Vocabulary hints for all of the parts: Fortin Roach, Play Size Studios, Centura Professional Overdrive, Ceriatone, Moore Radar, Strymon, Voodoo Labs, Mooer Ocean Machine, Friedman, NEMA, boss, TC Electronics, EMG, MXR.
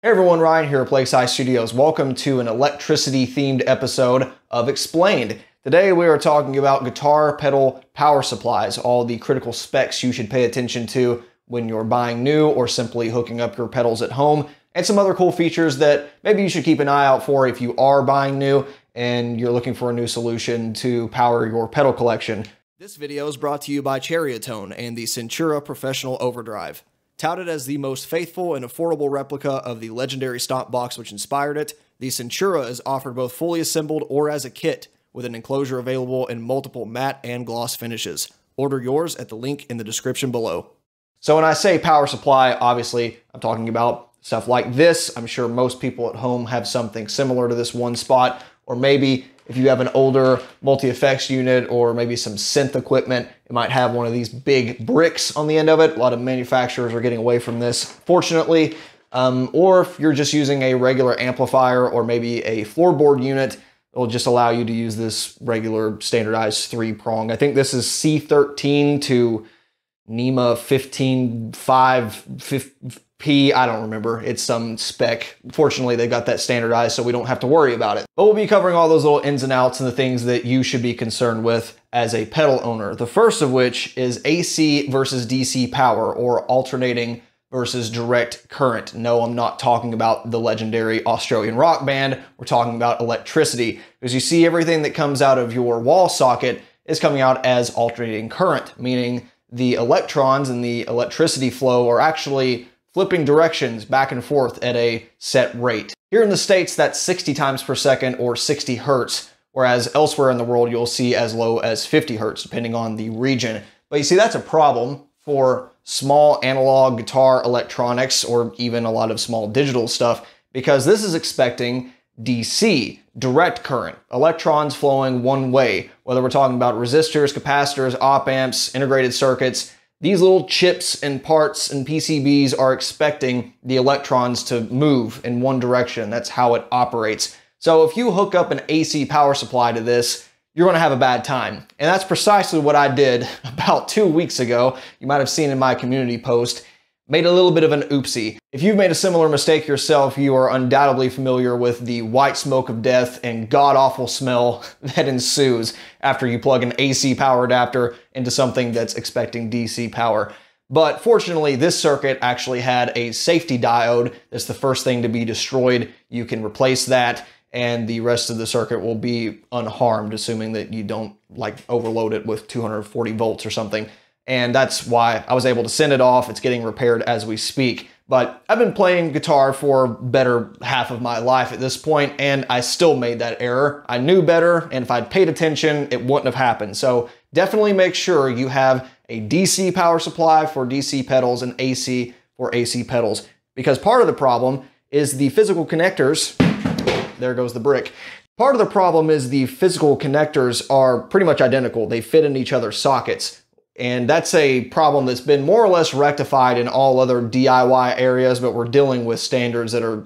Hey everyone, Ryan here at Play Size Studios. Welcome to an electricity-themed episode of Explained. Today we are talking about guitar pedal power supplies, all the critical specs you should pay attention to when you're buying new or simply hooking up your pedals at home, and some other cool features that maybe you should keep an eye out for if you are buying new and you're looking for a new solution to power your pedal collection. This video is brought to you by Ceriatone and the Centura Professional Overdrive. Touted as the most faithful and affordable replica of the legendary stomp box which inspired it, the Centura is offered both fully assembled or as a kit, with an enclosure available in multiple matte and gloss finishes. Order yours at the link in the description below. So when I say power supply, obviously I'm talking about stuff like this. I'm sure most people at home have something similar to this one spot, or maybe if you have an older multi-effects unit or maybe some synth equipment, it might have one of these big bricks on the end of it. A lot of manufacturers are getting away from this, fortunately. Or if you're just using a regular amplifier or maybe a floorboard unit, it'll just allow you to use this regular standardized three-prong. I think this is C13 to NEMA 15.5P, I don't remember. It's some spec. Fortunately, they got that standardized, so we don't have to worry about it. But we'll be covering all those little ins and outs and the things that you should be concerned with as a pedal owner. The first of which is AC versus DC power, or alternating versus direct current. No, I'm not talking about the legendary Australian rock band. We're talking about electricity. Because you see, everything that comes out of your wall socket is coming out as alternating current, meaning the electrons and the electricity flow are actually flipping directions back and forth at a set rate. Here in the States, that's 60 times per second or 60 hertz, whereas elsewhere in the world, you'll see as low as 50 hertz, depending on the region. But you see, that's a problem for small analog guitar electronics, or even a lot of small digital stuff, because this is expecting DC, direct current, electrons flowing one way, whether we're talking about resistors, capacitors, op amps, integrated circuits. These little chips and parts and PCBs are expecting the electrons to move in one direction. That's how it operates. So if you hook up an AC power supply to this, you're gonna have a bad time. And that's precisely what I did about 2 weeks ago. You might've seen in my community post, made a little bit of an oopsie. If you've made a similar mistake yourself, you are undoubtedly familiar with the white smoke of death and god-awful smell that ensues after you plug an AC power adapter into something that's expecting DC power. But fortunately, this circuit actually had a safety diode. That's the first thing to be destroyed. You can replace that, and the rest of the circuit will be unharmed, assuming that you don't overload it with 240 volts or something. And that's why I was able to send it off. It's getting repaired as we speak. But I've been playing guitar for better half of my life at this point, and I still made that error. I knew better, and if I'd paid attention, it wouldn't have happened. So definitely make sure you have a DC power supply for DC pedals and AC for AC pedals, because part of the problem is the physical connectors. There goes the brick. Part of the problem is the physical connectors are pretty much identical. They fit in each other's sockets. And that's a problem that's been more or less rectified in all other DIY areas, but we're dealing with standards that are,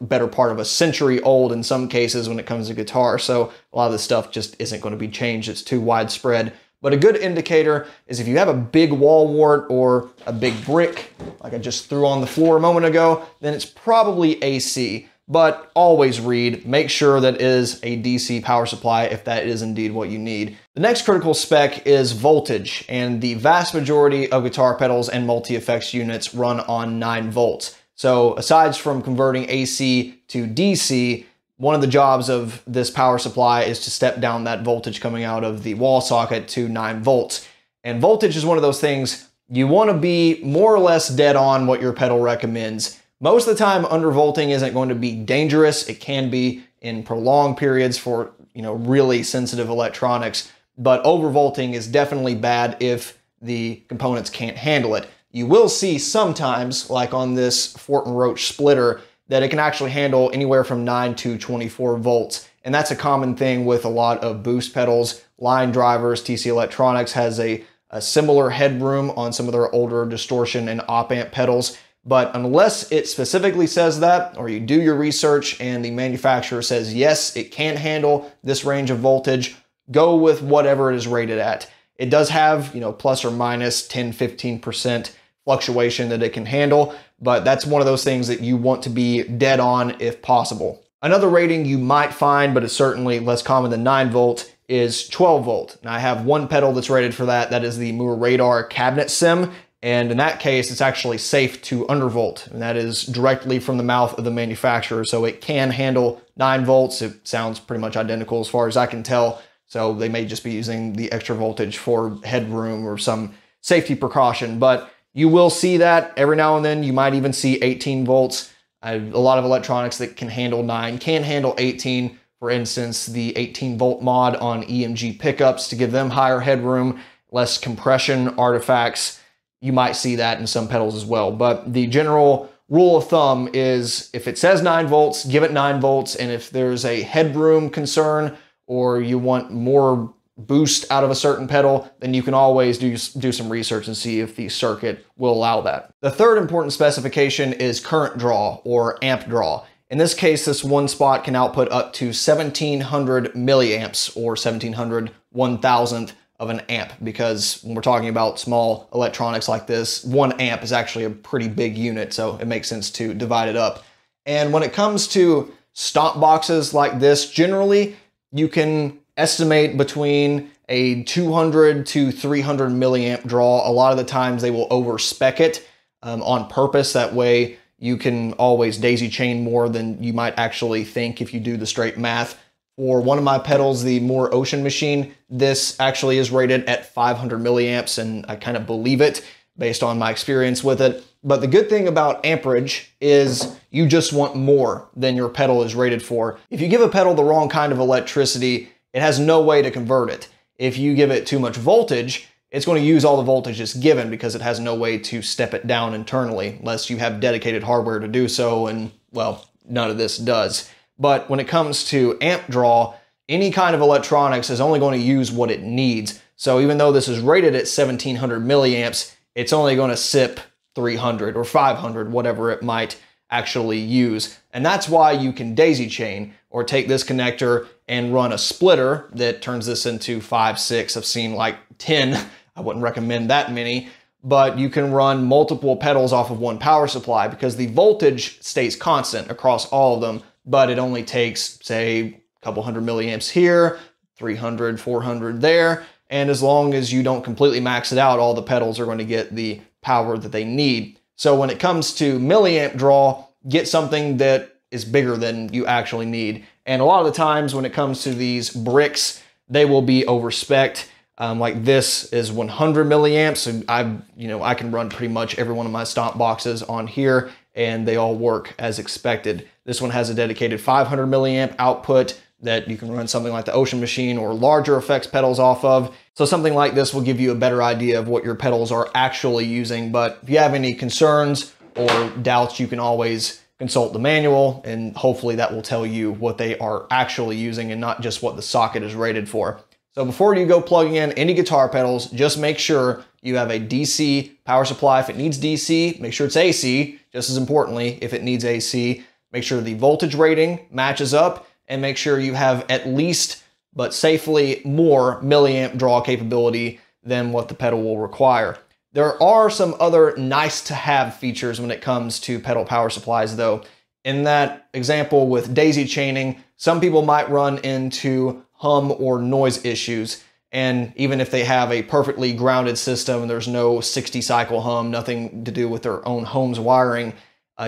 better part of a century old in some cases when it comes to guitar. So a lot of this stuff just isn't going to be changed. It's too widespread. But a good indicator is if you have a big wall wart or a big brick, like I just threw on the floor a moment ago, then it's probably AC. But always read, make sure that is a DC power supply if that is indeed what you need. The next critical spec is voltage, and the vast majority of guitar pedals and multi-effects units run on 9 volts. So aside from converting AC to DC, one of the jobs of this power supply is to step down that voltage coming out of the wall socket to 9 volts. And voltage is one of those things you want to be more or less dead on what your pedal recommends. Most of the time, undervolting isn't going to be dangerous. It can be in prolonged periods for, really sensitive electronics, but overvolting is definitely bad if the components can't handle it. You will see sometimes, like on this Fortin Roach splitter, that it can actually handle anywhere from 9 to 24 volts. And that's a common thing with a lot of boost pedals, line drivers. TC Electronics has a similar headroom on some of their older distortion and op amp pedals. But unless it specifically says that, or you do your research and the manufacturer says, yes, it can handle this range of voltage, go with whatever it is rated at. It does have, plus or minus 10-15% fluctuation that it can handle, but that's one of those things that you want to be dead on if possible. Another rating you might find, but it's certainly less common than 9 volt, is 12 volt. Now I have one pedal that's rated for that. That is the Moore Radar cabinet sim. And in that case, it's actually safe to undervolt. And that is directly from the mouth of the manufacturer. So it can handle 9 volts. It sounds pretty much identical as far as I can tell. So they may just be using the extra voltage for headroom or some safety precaution. But you will see that every now and then. You might even see 18 volts. A lot of electronics that can handle 9 can handle 18. For instance, the 18 volt mod on EMG pickups to give them higher headroom, less compression artifacts. You might see that in some pedals as well, but the general rule of thumb is if it says 9 volts, give it 9 volts, and if there's a headroom concern or you want more boost out of a certain pedal, then you can always do some research and see if the circuit will allow that. The third important specification is current draw or amp draw. In this case, this one spot can output up to 1700 milliamps or 1700 1,000th of an amp, because when we're talking about small electronics like this, 1 amp is actually a pretty big unit, so it makes sense to divide it up. And when it comes to stomp boxes like this, generally you can estimate between a 200 to 300 milliamp draw. A lot of the times they will overspec it on purpose. That way you can always daisy chain more than you might actually think if you do the straight math. Or one of my pedals, the Mooer Ocean Machine, this actually is rated at 500 milliamps, and I kind of believe it based on my experience with it. But the good thing about amperage is you just want more than your pedal is rated for. If you give a pedal the wrong kind of electricity, it has no way to convert it. If you give it too much voltage, it's going to use all the voltage it's given because it has no way to step it down internally, unless you have dedicated hardware to do so, and, well, none of this does. But when it comes to amp draw, any kind of electronics is only going to use what it needs. So even though this is rated at 1700 milliamps, it's only going to sip 300 or 500, whatever it might actually use. And that's why you can daisy chain or take this connector and run a splitter that turns this into 5, 6, I've seen like 10. I wouldn't recommend that many, but you can run multiple pedals off of one power supply because the voltage stays constant across all of them. But it only takes, say, a couple hundred milliamps here, 300, 400 there, and as long as you don't completely max it out, all the pedals are going to get the power that they need. So when it comes to milliamp draw, get something that is bigger than you actually need. And a lot of the times when it comes to these bricks, they will be overspec'd. Like this is 100 milliamps, and I can run pretty much every one of my stomp boxes on here, and they all work as expected. This one has a dedicated 500 milliamp output that you can run something like the Ocean Machine or larger effects pedals off of. So something like this will give you a better idea of what your pedals are actually using. But if you have any concerns or doubts, you can always consult the manual, and hopefully that will tell you what they are actually using and not just what the socket is rated for. So before you go plugging in any guitar pedals, just make sure you have a DC power supply. If it needs DC, make sure it's AC. Just as importantly, if it needs AC, make sure the voltage rating matches up, and make sure you have at least, but safely, more milliamp draw capability than what the pedal will require. There are some other nice to have features when it comes to pedal power supplies though. In that example with daisy chaining, some people might run into hum or noise issues. And even if they have a perfectly grounded system and there's no 60 cycle hum, nothing to do with their own home's wiring,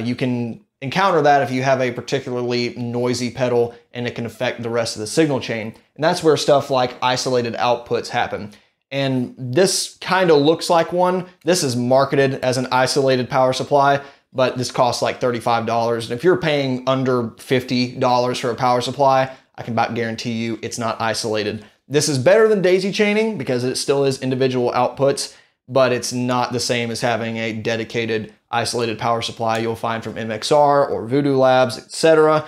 you can encounter that if you have a particularly noisy pedal, and it can affect the rest of the signal chain. And that's where stuff like isolated outputs happen. And this kind of looks like one. This is marketed as an isolated power supply, but this costs like $35. And if you're paying under $50 for a power supply, I can about guarantee you it's not isolated. This is better than daisy chaining because it still is individual outputs, but it's not the same as having a dedicated isolated power supply you'll find from MXR or Voodoo Labs, etc.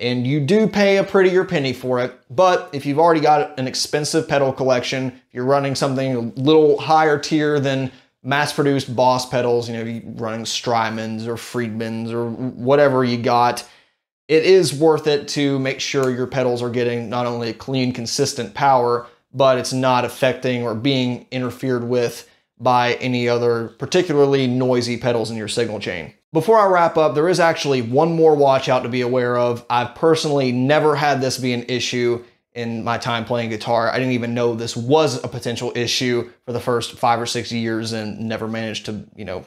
And you do pay a prettier penny for it, but if you've already got an expensive pedal collection, if you're running something a little higher tier than mass-produced Boss pedals, you're running Strymons or Friedmans or whatever you got, it is worth it to make sure your pedals are getting not only clean, consistent power, but it's not affecting or being interfered with by any other particularly noisy pedals in your signal chain. Before I wrap up, there is actually one more watch out to be aware of. I've personally never had this be an issue in my time playing guitar. I didn't even know this was a potential issue for the first 5 or 6 years and never managed to,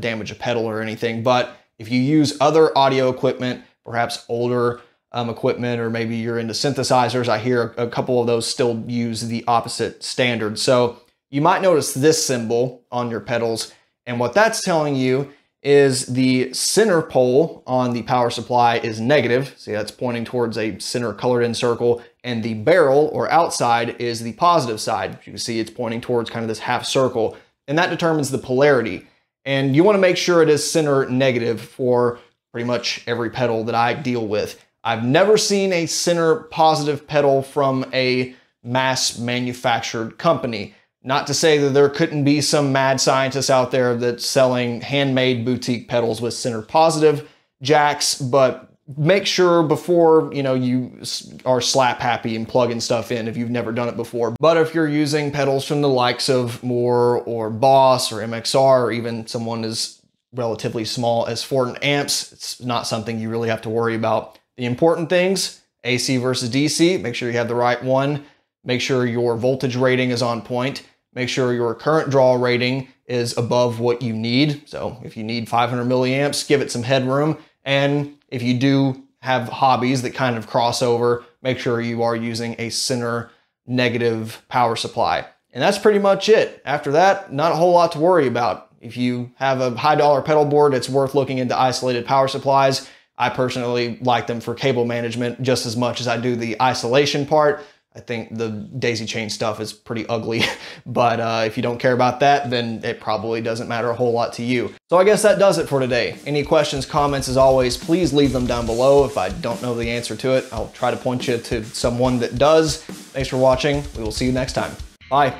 damage a pedal or anything. But if you use other audio equipment, perhaps older equipment, or maybe you're into synthesizers, I hear a couple of those still use the opposite standard. So you might notice this symbol on your pedals. And what that's telling you is the center pole on the power supply is negative. See, that's pointing towards a center colored in circle, and the barrel or outside is the positive side. You can see it's pointing towards kind of this half circle, and that determines the polarity. And you want to make sure it is center negative for pretty much every pedal that I deal with. I've never seen a center positive pedal from a mass manufactured company. Not to say that there couldn't be some mad scientist out there that's selling handmade boutique pedals with center positive jacks, but make sure before, you are slap happy and plugging stuff in if you've never done it before. But if you're using pedals from the likes of Moore or Boss or MXR, or even someone as relatively small as Fortin amps, it's not something you really have to worry about. The important things, AC versus DC, make sure you have the right one. Make sure your voltage rating is on point. Make sure your current draw rating is above what you need. So if you need 500 milliamps, give it some headroom. And if you do have hobbies that kind of cross over, make sure you are using a center negative power supply. And that's pretty much it. After that, not a whole lot to worry about. If you have a high dollar pedal board, it's worth looking into isolated power supplies. I personally like them for cable management just as much as I do the isolation part. I think the daisy chain stuff is pretty ugly, but if you don't care about that, then it probably doesn't matter a whole lot to you. So I guess that does it for today. Any questions, comments, as always, please leave them down below. If I don't know the answer to it, I'll try to point you to someone that does. Thanks for watching. We will see you next time. Bye.